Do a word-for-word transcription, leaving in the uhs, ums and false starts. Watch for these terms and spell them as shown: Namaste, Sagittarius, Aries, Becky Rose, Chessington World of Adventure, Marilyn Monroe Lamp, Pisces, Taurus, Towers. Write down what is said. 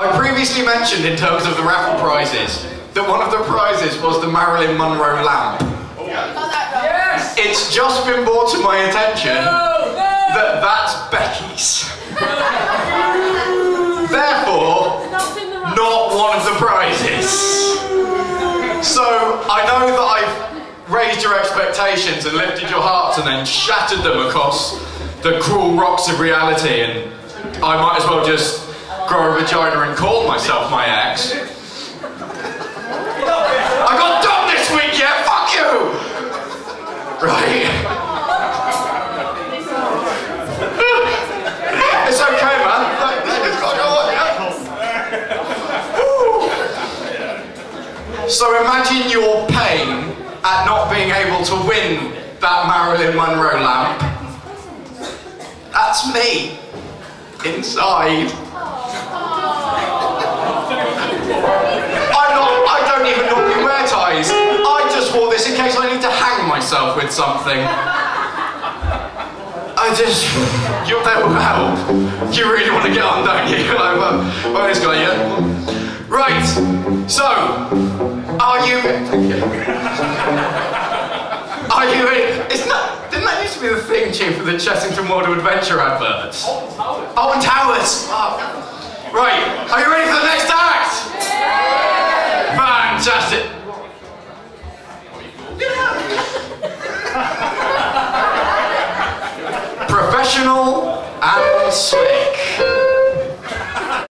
I previously mentioned in terms of the raffle prizes that one of the prizes was the Marilyn Monroe Lamp. Oh, yes. It's just been brought to my attention no, no. that that's Becky's. Therefore, not one of the prizes. So, I know that I've raised your expectations and lifted your hearts and then shattered them across the cruel rocks of reality, and I might as well just grow a vagina and call myself my ex. I got done this week, yeah? Fuck you! Right? It's okay, man. So imagine your pain at not being able to win that Marilyn Monroe lamp. That's me. Inside. I'm not, I don't even normally wear ties. I just wore this in case I need to hang myself with something. I just... You're there without. You really want to get on, don't you? Like, well, well, this guy, yeah? Right, so, are you... Are you in... Isn't that, didn't that used to be the theme tune for the Chessington World of Adventure adverts? Oh, and Towers. Oh, and Towers. Oh. Right, are you ready for the next act? Yeah. Fantastic. Professional and slick.